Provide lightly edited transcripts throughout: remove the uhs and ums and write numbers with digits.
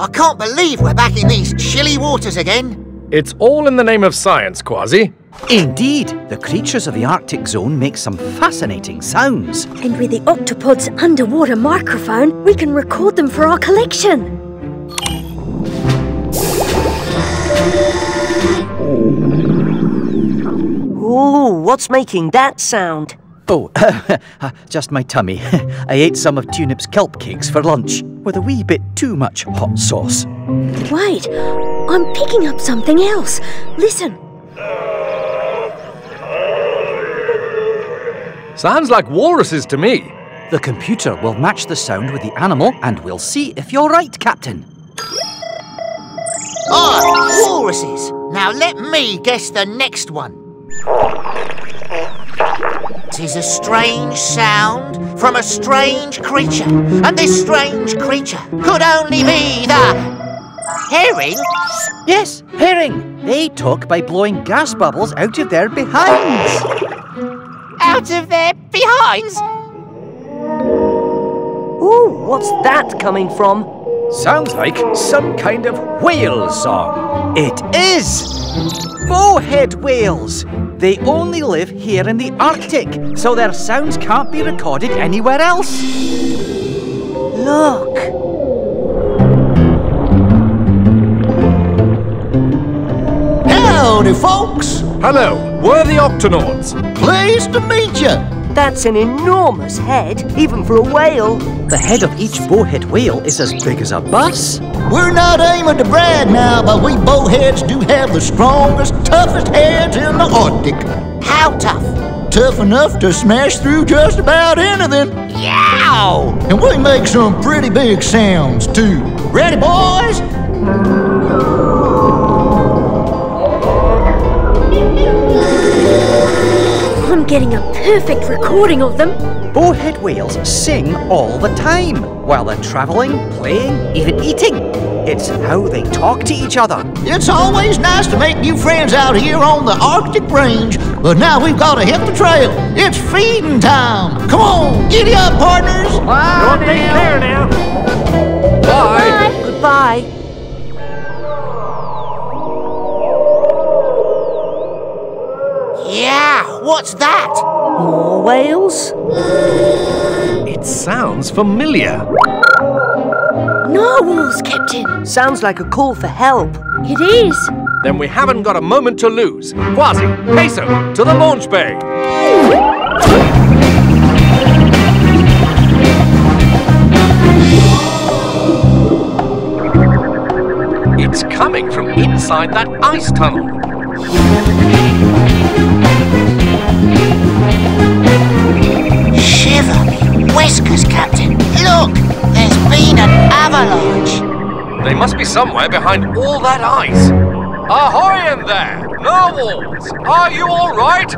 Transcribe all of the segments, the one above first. I can't believe we're back in these chilly waters again. It's all in the name of science, Kwazii. Indeed, the creatures of the Arctic zone make some fascinating sounds. And with the Octopod's underwater microphone, we can record them for our collection. Ooh, what's making that sound? Oh, just my tummy. I ate some of Tunip's kelp cakes for lunch, with a wee bit too much hot sauce. Wait, I'm picking up something else. Listen. Sounds like walruses to me. The computer will match the sound with the animal, and we'll see if you're right, Captain. Ah, walruses. Now let me guess the next one. 'Tis a strange sound from a strange creature, and this strange creature could only be the herring. Yes, herring. They talk by blowing gas bubbles out of their behinds. Out of their behinds? Ooh, what's that coming from? Sounds like some kind of whale song. It is! Bowhead whales! They only live here in the Arctic, so their sounds can't be recorded anywhere else. Look! Howdy, folks! Hello! We're the Octonauts. Pleased to meet you. That's an enormous head, even for a whale. The head of each bowhead whale is as big as a bus. We're not aiming to brag now, but we bowheads do have the strongest, toughest heads in the Arctic. How tough? Tough enough to smash through just about anything. Yow! And we make some pretty big sounds, too. Ready, boys? I'm getting a perfect recording of them. Bowhead whales sing all the time, while they're travelling, playing, even eating. It's how they talk to each other. It's always nice to make new friends out here on the Arctic range, but now we've got to hit the trail. It's feeding time. Come on, giddy up, partners. Bye. Take care now. Bye. Goodbye. Goodbye. Yeah, what's that? More whales? It sounds familiar. Narwhals, Captain. Sounds like a call for help. It is. Then we haven't got a moment to lose. Kwazii, Peso, to the launch bay. It's coming from inside that ice tunnel. Shiver me whiskers, Captain. Look, there's been an avalanche. They must be somewhere behind all that ice. Ahoy in there! Narwhals, are you all right?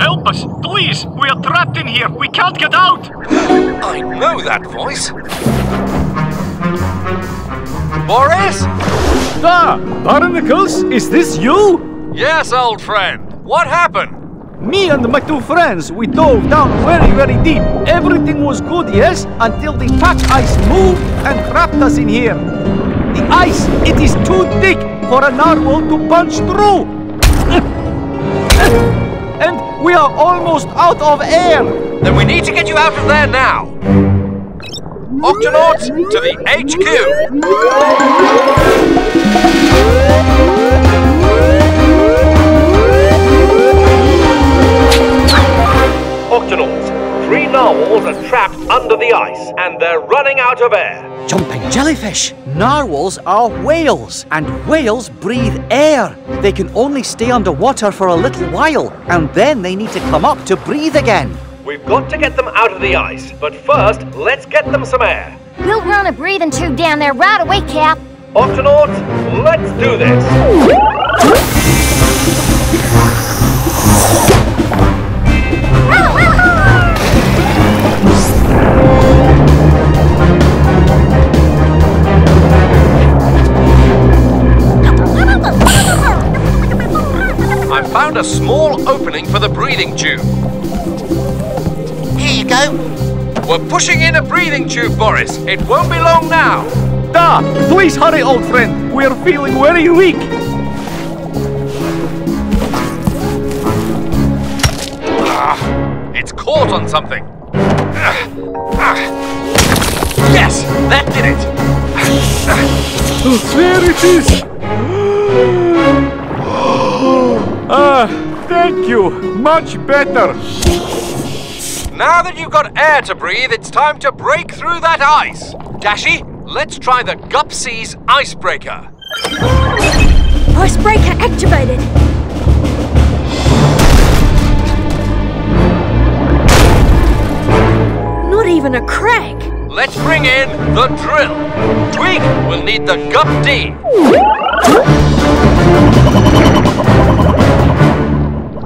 Help us, please. We are trapped in here. We can't get out. I know that voice. Boris? Ah, Barnacles, is this you? Yes, old friend. What happened? Me and my two friends, we dove down very, very deep. Everything was good, yes, until the pack ice moved and trapped us in here. The ice, it is too thick for a narwhal to punch through. And we are almost out of air. Then we need to get you out of there now. Octonauts, to the HQ. Octonauts, 3 narwhals are trapped under the ice and they're running out of air. Jumping jellyfish! Narwhals are whales, and whales breathe air. They can only stay underwater for a little while, and then they need to come up to breathe again. We've got to get them out of the ice, but first, let's get them some air. We'll run a breathing tube down there right away, Cap. Octonauts, let's do this. I found a small opening for the breathing tube. Here you go, know. We're pushing in a breathing tube, Boris. It won't be long now. Da! Please hurry, old friend. We're feeling very weak. It's caught on something. Yes, that did it. There it is. Thank you. Much better. Now that you've got air to breathe, it's time to break through that ice. Dashi, let's try the Gup C's icebreaker. Icebreaker activated. Not even a crack. Let's bring in the drill. Twig will need the Gup D.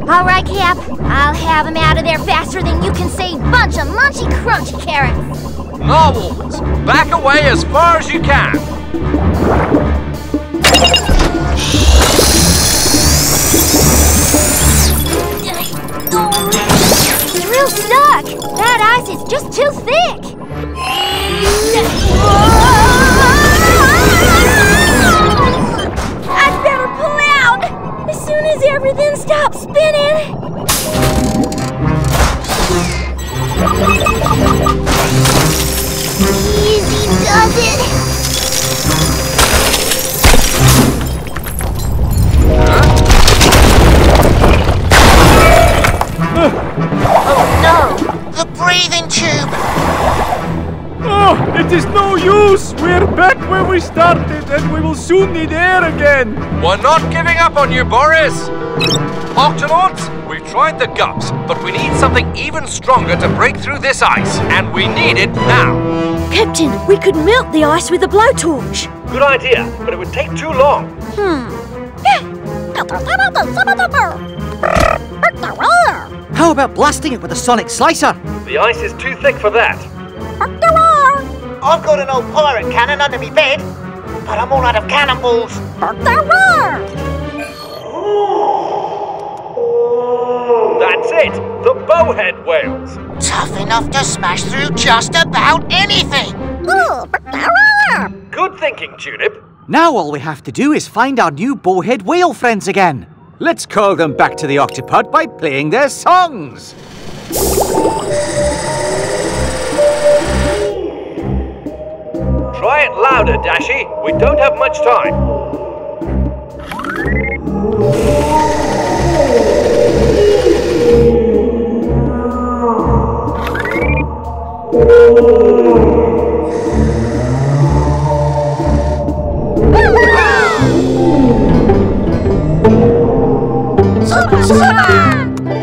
All right, Cap. I'll have them out of there faster than you can say bunch of munchy crunchy carrots. Narwhals, back away as far as you can. It's real stuck. That ice is just too thick. I'd better pull out as soon as everything stops spinning. Easy does it. Oh no, the breathing tube. Oh, it is no use! We're back where we started and we will soon need air again! We're not giving up on you, Boris! Octonauts, we've tried the Gups, but we need something even stronger to break through this ice, and we need it now! Captain, we could melt the ice with a blowtorch! Good idea, but it would take too long. How about blasting it with a sonic slicer? The ice is too thick for that. I've got an old pirate cannon under me bed, but I'm all out of cannonballs. That's it, the bowhead whales. Tough enough to smash through just about anything. Good thinking, Tunip. Now all we have to do is find our new bowhead whale friends again. Let's call them back to the Octopod by playing their songs. Try it louder, Dashi. We don't have much time.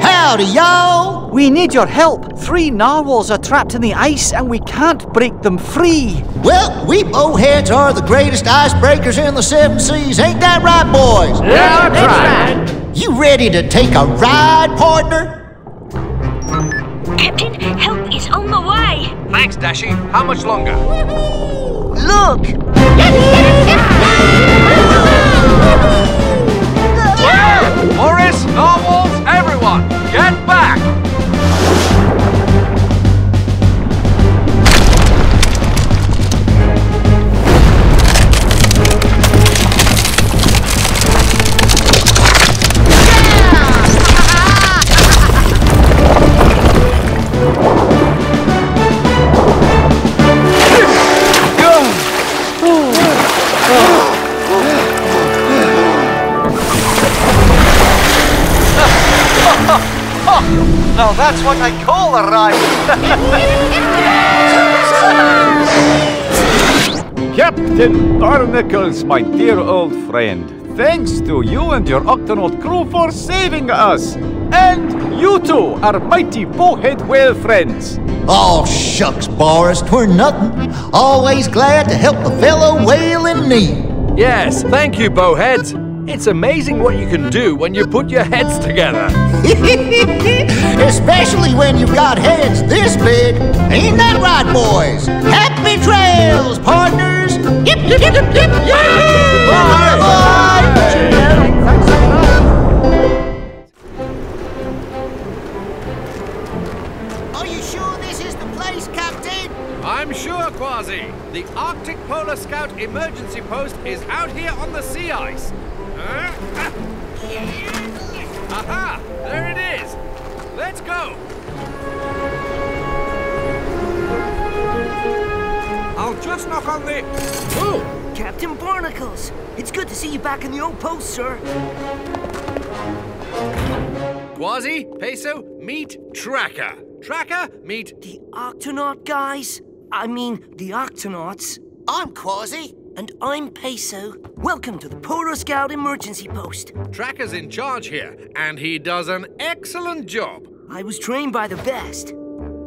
Howdy, y'all! We need your help. 3 narwhals are trapped in the ice and we can't break them free. Well, we bowheads are the greatest icebreakers in the 7 seas. Ain't that right, boys? Yeah, that's right. You ready to take a ride, partner? Captain, help is on the way. Thanks, Dashi. How much longer? Look! Boris, narwhals, everyone, get back! Now that's what I call a ride. Captain Barnacles, my dear old friend, thanks to you and your Octonaut crew for saving us. And you two are mighty bowhead whale friends. Oh, shucks, Boris, 'twere nothing. Always glad to help a fellow whale in need. Yes, thank you, bowheads. It's amazing what you can do when you put your heads together. Especially when you've got heads this big. Ain't that right, boys? Happy trails, partners! Yip, yip, yip, yip, yip! Bye, bye! Are you sure this This is the place, Captain! I'm sure, Kwazii. The Arctic Polar Scout Emergency Post is out here on the sea ice. Aha! There it is! Let's go! I'll just knock on the... Oh! Captain Barnacles! It's good to see you back in the old post, sir. Kwazii, Peso, meet Tracker. Tracker, meet... The Octonaut guys? I mean, the Octonauts. I'm Kwazii. And I'm Peso. Welcome to the Polar Scout Emergency Post. Tracker's in charge here, and he does an excellent job. I was trained by the best.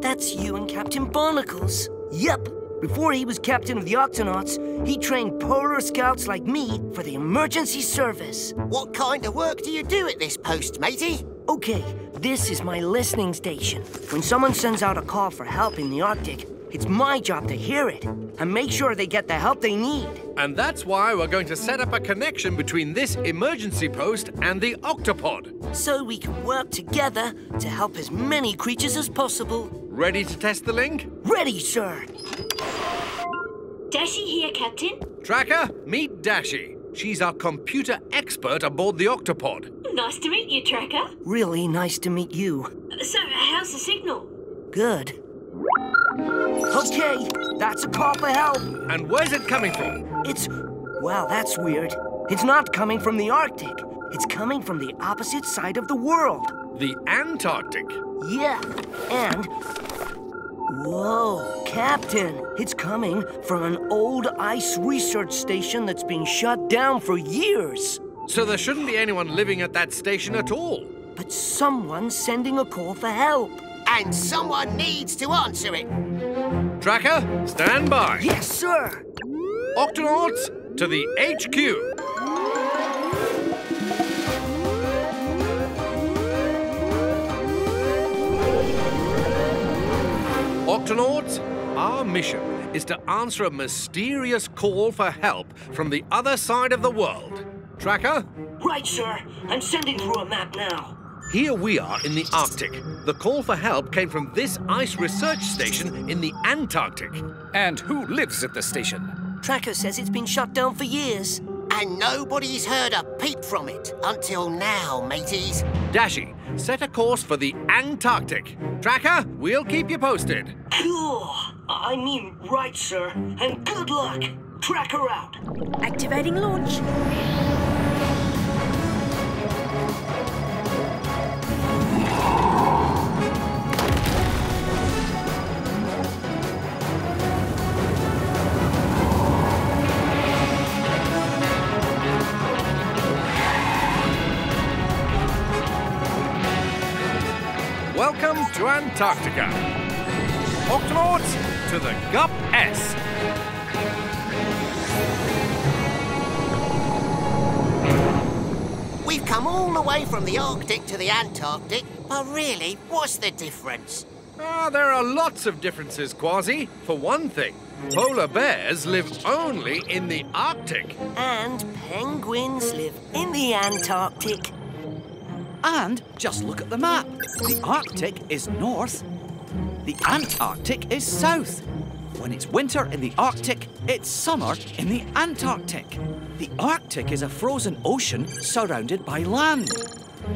That's you and Captain Barnacles. Yep. Before he was captain of the Octonauts, he trained Polar Scouts like me for the emergency service. What kind of work do you do at this post, matey? Okay, this is my listening station. When someone sends out a call for help in the Arctic, it's my job to hear it and make sure they get the help they need. And that's why we're going to set up a connection between this emergency post and the Octopod. So we can work together to help as many creatures as possible. Ready to test the link? Ready, sir. Dashi here, Captain. Tracker, meet Dashi. She's our computer expert aboard the Octopod. Nice to meet you, Tracker. Really nice to meet you. So, how's the signal? Good. Okay, that's a call for help. And where's it coming from? It's... well, that's weird. It's not coming from the Arctic. It's coming from the opposite side of the world. The Antarctic? Yeah, and... whoa, Captain! It's coming from an old ice research station that's been shut down for years. So there shouldn't be anyone living at that station at all. But someone's sending a call for help. And someone needs to answer it. Tracker, stand by. Yes, sir. Octonauts, to the HQ. Octonauts, our mission is to answer a mysterious call for help from the other side of the world. Tracker? Right, sir. I'm sending through a map now. Here we are in the Arctic. The call for help came from this ice research station in the Antarctic. And who lives at the station? Tracker says it's been shut down for years. And nobody's heard a peep from it until now, mateys. Dashi, set a course for the Antarctic. Tracker, we'll keep you posted. Cool. I mean, right, sir. And good luck. Tracker out. Activating launch. Welcome to Antarctica. Octonauts, to the Gup S. We've come all the way from the Arctic to the Antarctic, but really, what's the difference? Ah, there are lots of differences, Kwazii. For one thing, polar bears live only in the Arctic. And penguins live in the Antarctic. And just look at the map. The Arctic is north. The Antarctic is south. When it's winter in the Arctic, it's summer in the Antarctic. The Arctic is a frozen ocean surrounded by land.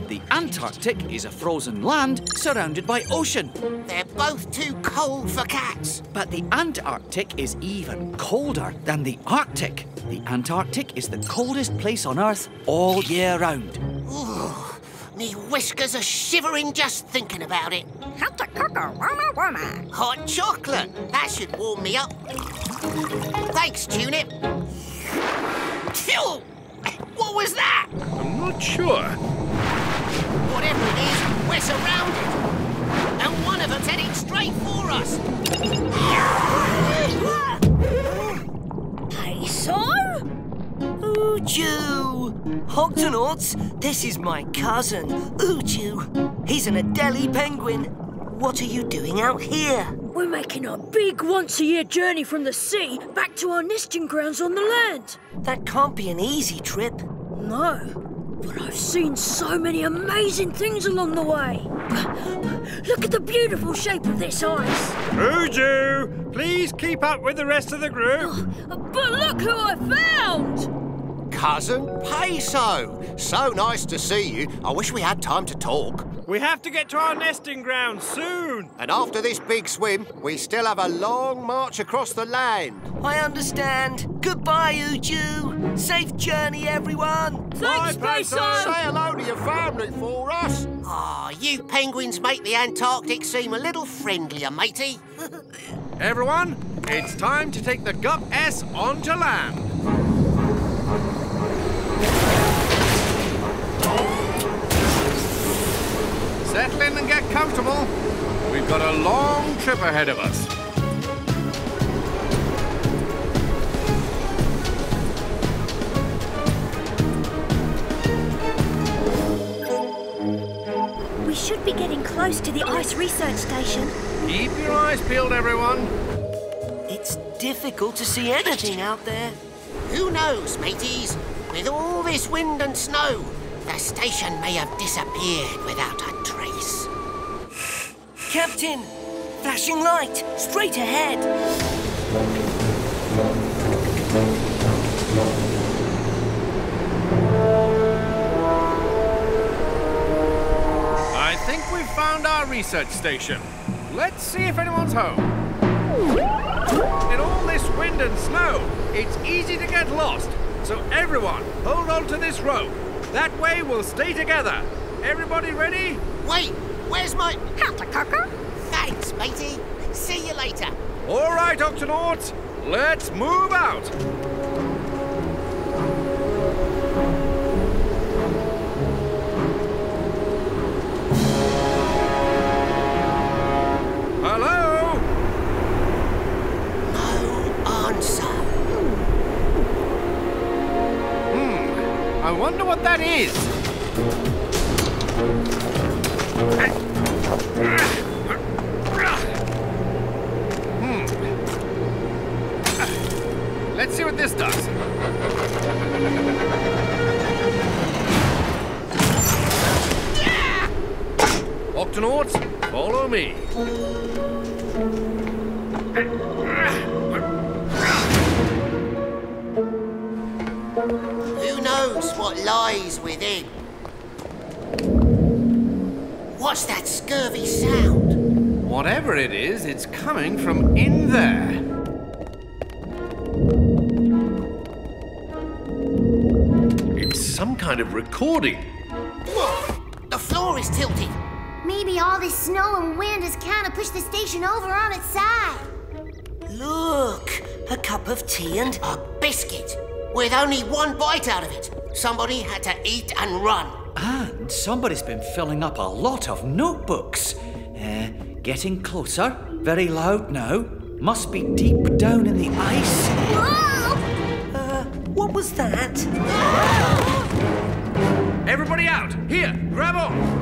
The Antarctic is a frozen land surrounded by ocean. They're both too cold for cats. But the Antarctic is even colder than the Arctic. The Antarctic is the coldest place on Earth all year round. Ooh. Me whiskers are shivering just thinking about it. Hot cocoa, warma, warma. Hot chocolate. That should warm me up. Thanks, Tunip. Phew! What was that? I'm not sure. Whatever it is, we're surrounded. And one of them's heading straight for us. Hey, son? Uju! Octonauts, this is my cousin, Uju. He's an Adelie penguin. What are you doing out here? We're making a big once-a-year journey from the sea back to our nesting grounds on the land. That can't be an easy trip. No, But I've seen so many amazing things along the way. Look at the beautiful shape of this ice. Uju, please keep up with the rest of the group. Oh, but look who I found! Cousin Peso. So nice to see you. I wish we had time to talk. We have to get to our nesting ground soon. And after this big swim, we still have a long march across the land. I understand. Goodbye, Uju. Safe journey, everyone. Thanks, Peso. Say hello to your family for us. Ah, you penguins make the Antarctic seem a little friendlier, matey. Everyone, it's time to take the Gup S onto land. Settle in and get comfortable. We've got a long trip ahead of us. We should be getting close to the ice research station. Keep your eyes peeled, everyone. It's difficult to see anything out there. Who knows, mateys? With all this wind and snow, the station may have disappeared without a trace. Captain! Flashing light! Straight ahead! I think we've found our research station. Let's see if anyone's home. In all this wind and snow, it's easy to get lost. So everyone, hold on to this rope. That way we'll stay together. Everybody ready? Wait, where's my... Hatacaca? Thanks, matey. See you later. All right, Octonauts. Let's move out. Hello? No answer. I wonder what that is. Let's see what this does. Octonauts, follow me. What lies within. What's that scurvy sound? Whatever it is, it's coming from in there. It's some kind of recording. Look, the floor is tilting. Maybe all this snow and wind has kind of pushed the station over on its side. Look, a cup of tea and a biscuit with only one bite out of it. Somebody had to eat and run. And somebody's been filling up a lot of notebooks. Getting closer. Very loud now. Must be deep down in the ice. Whoa! What was that? Everybody out! Here, grab on!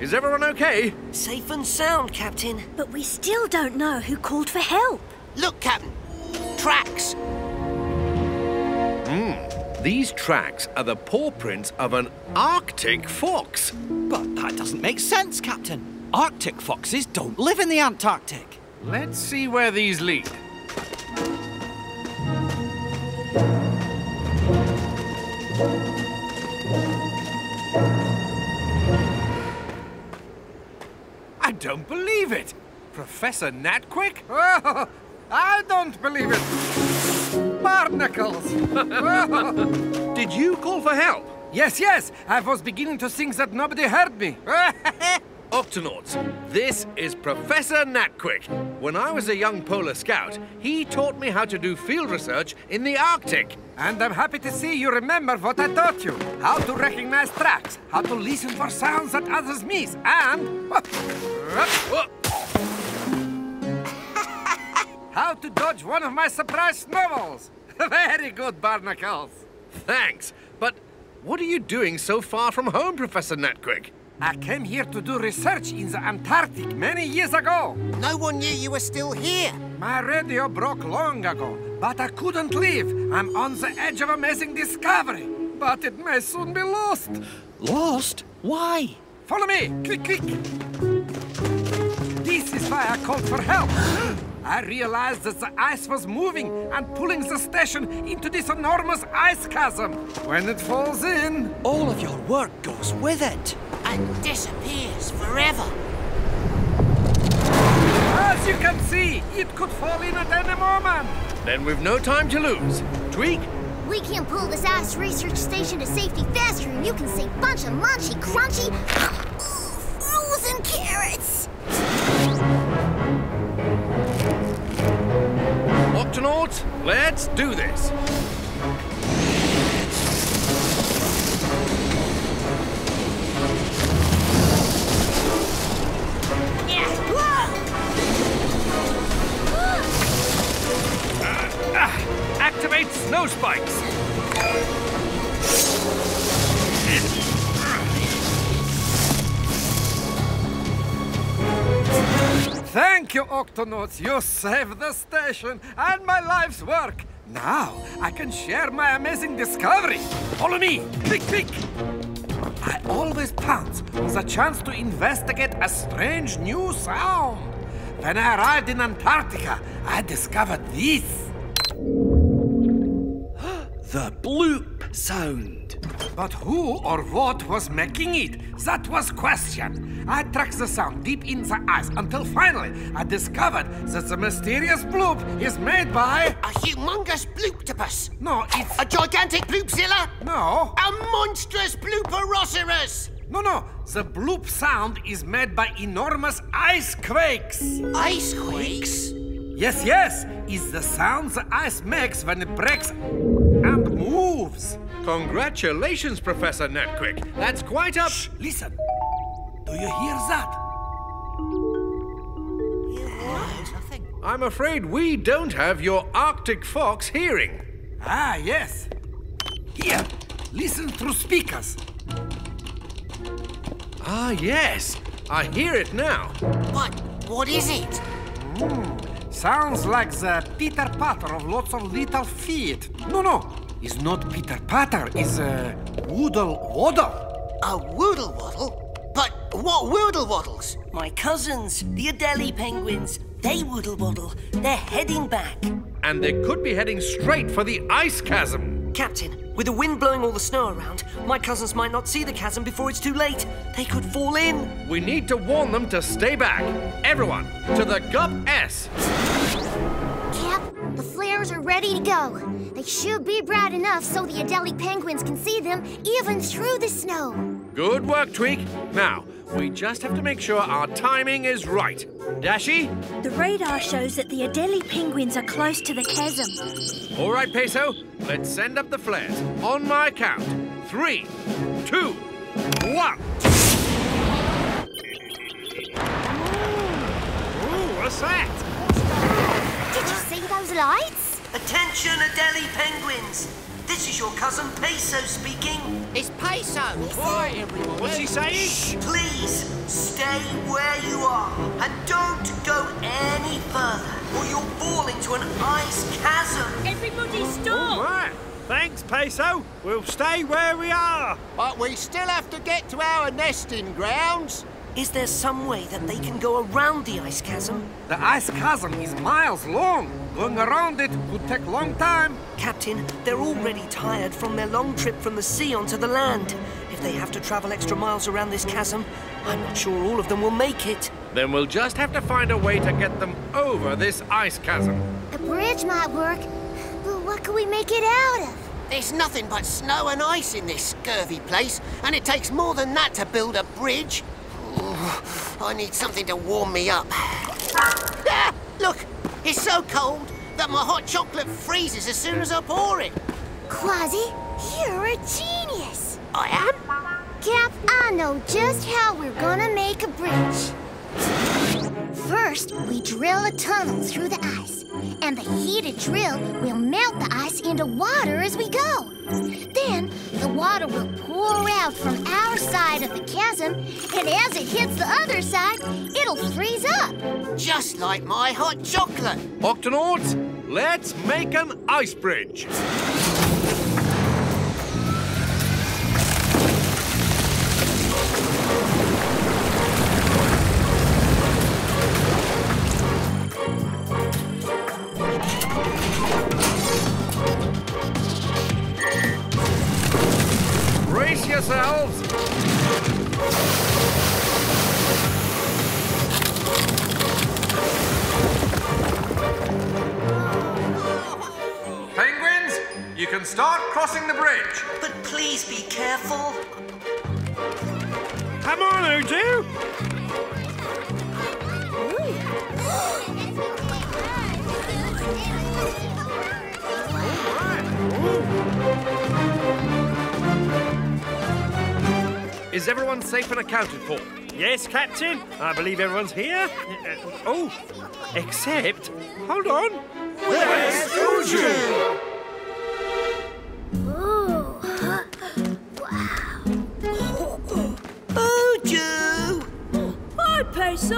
Is everyone okay? Safe and sound, Captain. But we still don't know who called for help. Look, Captain. Tracks. These tracks are the paw prints of an Arctic fox. But that doesn't make sense, Captain. Arctic foxes don't live in the Antarctic. Let's see where these lead. I don't believe it! Professor Natquick? Oh, I don't believe it! Barnacles! Oh. Did you call for help? Yes, yes! I was beginning to think that nobody heard me. Octonauts, this is Professor Natquick. When I was a young polar scout, he taught me how to do field research in the Arctic. And I'm happy to see you remember what I taught you. How to recognize tracks, how to listen for sounds that others miss, and... how to dodge one of my surprise snowballs. Very good, Barnacles. Thanks, but what are you doing so far from home, Professor Natquick? I came here to do research in the Antarctic many years ago. No one knew you were still here. My radio broke long ago, but I couldn't leave. I'm on the edge of amazing discovery, but it may soon be lost. Lost? Why? Follow me, quick, quick. This is why I called for help. I realized that the ice was moving and pulling the station into this enormous ice chasm. When it falls in... all of your work goes with it. And disappears forever. As you can see, it could fall in at any moment. Then we've no time to lose. Twig? We can pull this ice research station to safety faster and you can save a bunch of munchy, crunchy... frozen carrots! Octonauts, let's do this! Yeah. Whoa. Activate snow spikes! Thank you, Octonauts! You saved the station and my life's work! Now I can share my amazing discovery! Follow me! Click, click! I always pounce on the chance to investigate a strange new sound. When I arrived in Antarctica, I discovered this. The Bloop Sound. But who or what was making it? That was the question. I tracked the sound deep in the ice until finally I discovered that the mysterious bloop is made by... a humongous blooptopus. No, it's... a gigantic bloopzilla? No. A monstrous blooperosaurus. No. The bloop sound is made by enormous ice quakes. Ice quakes? Yes. It's the sound the ice makes when it breaks... and moves. Congratulations, Professor Natquick. That's quite a... Shh, listen. Do you hear that? Nothing. I'm afraid we don't have your Arctic fox hearing. Ah, yes. Here, listen through speakers. Ah, yes. I hear it now. But what is it? Sounds like the pitter-patter of lots of little feet. No, it's not pitter-patter, it's a woodle-waddle. A woodle-waddle? But what woodle-waddles? My cousins, the Adelie penguins, they woodle-waddle. They're heading back. And they could be heading straight for the ice chasm. Captain, with the wind blowing all the snow around, my cousins might not see the chasm before it's too late. They could fall in. We need to warn them to stay back. Everyone, to the Gup S. Cap, the flares are ready to go. They should be bright enough so the Adelie penguins can see them even through the snow. Good work, Twig. Now, we just have to make sure our timing is right. Dashi? The radar shows that the Adelie penguins are close to the chasm. All right, Peso, let's send up the flares. On my count. 3, 2, 1. Ooh, what's that? Did you see those lights? Attention, Adelie penguins! This is your cousin Peso speaking. It's Peso! Quiet, everyone. What's he saying? Shh! Please, stay where you are and don't go any further or you'll fall into an ice chasm. Everybody stop! All right. Thanks, Peso. We'll stay where we are. But we still have to get to our nesting grounds. Is there some way that they can go around the ice chasm? The ice chasm is miles long. Going around it would take a long time. Captain, they're already tired from their long trip from the sea onto the land. If they have to travel extra miles around this chasm, I'm not sure all of them will make it. Then we'll just have to find a way to get them over this ice chasm. A bridge might work, but what can we make it out of? There's nothing but snow and ice in this scurvy place, and it takes more than that to build a bridge. I need something to warm me up. Ah, look, it's so cold that my hot chocolate freezes as soon as I pour it. Kwazii, you're a genius. I am? Cap, I know just how we're gonna make a bridge. First, we drill a tunnel through the ice. and the heated drill will melt the ice into water as we go. Then the water will pour out from our side of the chasm, and as it hits the other side, it'll freeze up. Just like my hot chocolate. Octonauts, let's make an ice bridge. Start crossing the bridge. But please be careful. Come on, Uju. Is everyone safe and accounted for? Yes, Captain. I believe everyone's here. Oh, except... Hold on. Where's Uju? Peso,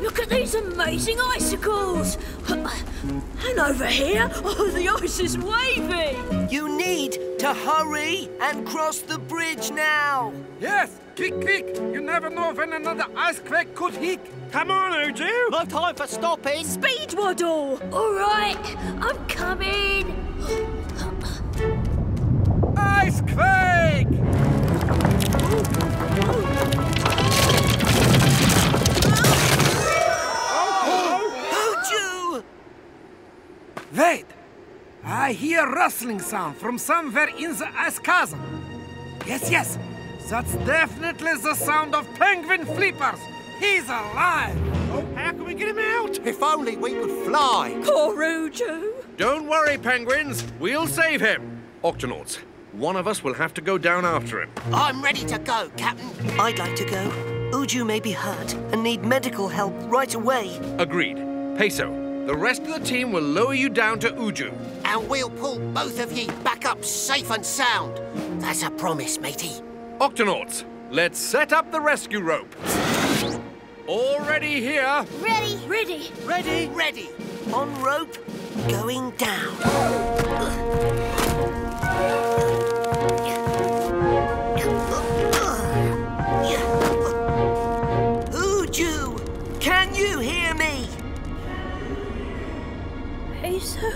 look at these amazing icicles. And over here, oh, the ice is waving. You need to hurry and cross the bridge now. Yes, quick. You never know when another ice quake could hit. Come on, Uju. No time for stopping. Speed waddle. All right, I'm coming. Ice quake! Wait! I hear a rustling sound from somewhere in the ice chasm. Yes. That's definitely the sound of penguin flippers. He's alive. Oh, how can we get him out? If only we could fly. Poor Uju. Don't worry, penguins. We'll save him. Octonauts, one of us will have to go down after him. I'm ready to go, Captain. I'd like to go. Uju may be hurt and need medical help right away. Agreed. Peso. The rest of the team will lower you down to Uju. And we'll pull both of ye back up safe and sound. That's a promise, matey. Octonauts, let's set up the rescue rope. All ready here. Ready. On rope, going down. Uju, can you hear me? Peso,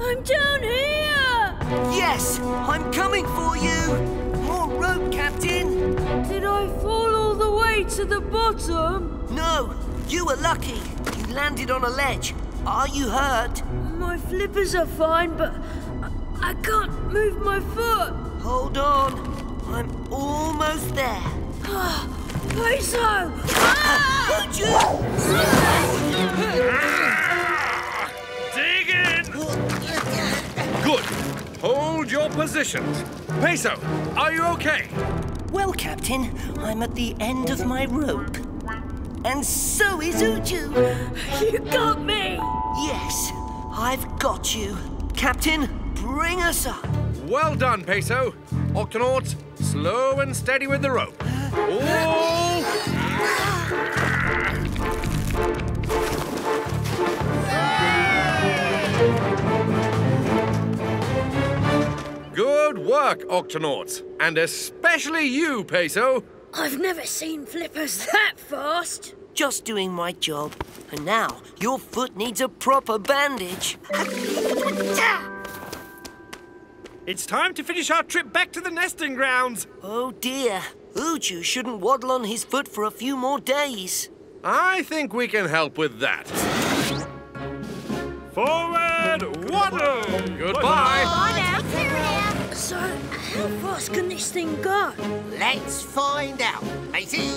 I'm down here! Yes, I'm coming for you! More rope, Captain! Did I fall all the way to the bottom? No, you were lucky. You landed on a ledge. Are you hurt? My flippers are fine, but I can't move my foot. Hold on, I'm almost there. Peso! Ah! Good. Hold your positions. Peso, are you okay? Well, Captain, I'm at the end of my rope. And so is Uju. You got me! Yes, I've got you. Captain, bring us up. Well done, Peso. Octonauts, slow and steady with the rope. Good work, Octonauts, and especially you, Peso. I've never seen flippers that fast. Just doing my job, and now your foot needs a proper bandage. It's time to finish our trip back to the nesting grounds. Oh dear, Uju shouldn't waddle on his foot for a few more days. I think we can help with that. Forward, waddle! Goodbye! So, how fast can this thing go? Let's find out, matey.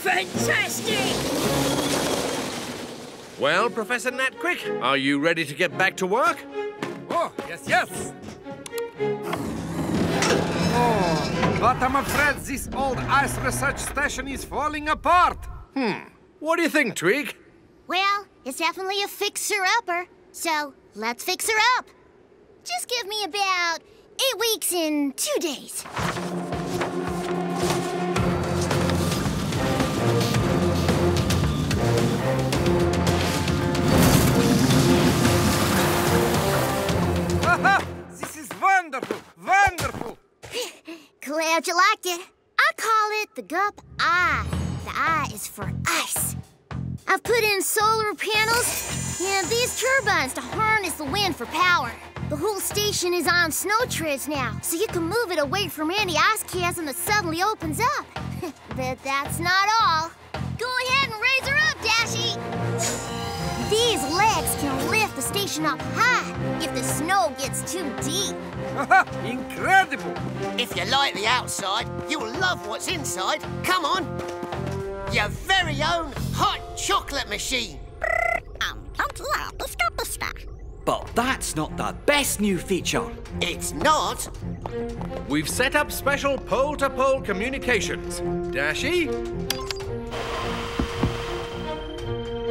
Fantastic! Well, Professor Natquick, are you ready to get back to work? Oh, yes. Oh, but I'm afraid this old ice research station is falling apart. What do you think, Twig? Well, is definitely a fixer-upper, so let's fix her up. Just give me about 8 weeks and 2 days. Aha! This is wonderful! Wonderful! Glad you liked it. I call it the Gup I. The I is for ice. I've put in solar panels and these turbines to harness the wind for power. The whole station is on snow treads now, so you can move it away from any ice chasm that suddenly opens up. But that's not all. Go ahead and raise her up, Dashi! These legs can lift the station up high if the snow gets too deep. Incredible! If you like the outside, you'll love what's inside. Come on! Your very own hot chocolate machine. But that's not the best new feature. It's not. We've set up special pole-to-pole communications. Dashi?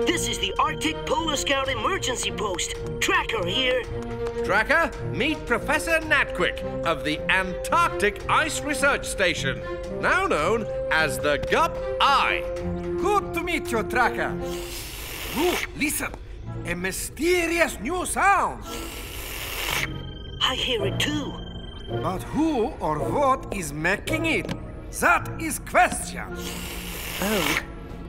This is the Arctic Polar Scout Emergency Post. Tracker here. Tracker, meet Professor Natquick of the Antarctic Ice Research Station, now known as the Gup I. Good to meet you, Tracker. Ooh, listen. A mysterious new sound. I hear it too. But who or what is making it? That is question. Oh,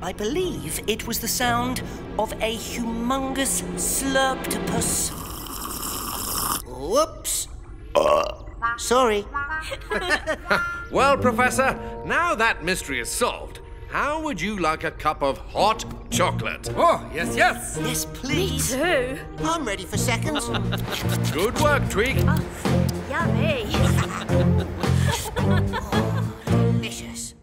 I believe it was the sound of a humongous slurptopus. Whoops. Sorry. Well, Professor, now that mystery is solved. How would you like a cup of hot chocolate? Oh, yes, yes. Yes, please. Me too. I'm ready for seconds. Good work, Twig. Oh, yummy. Oh, delicious.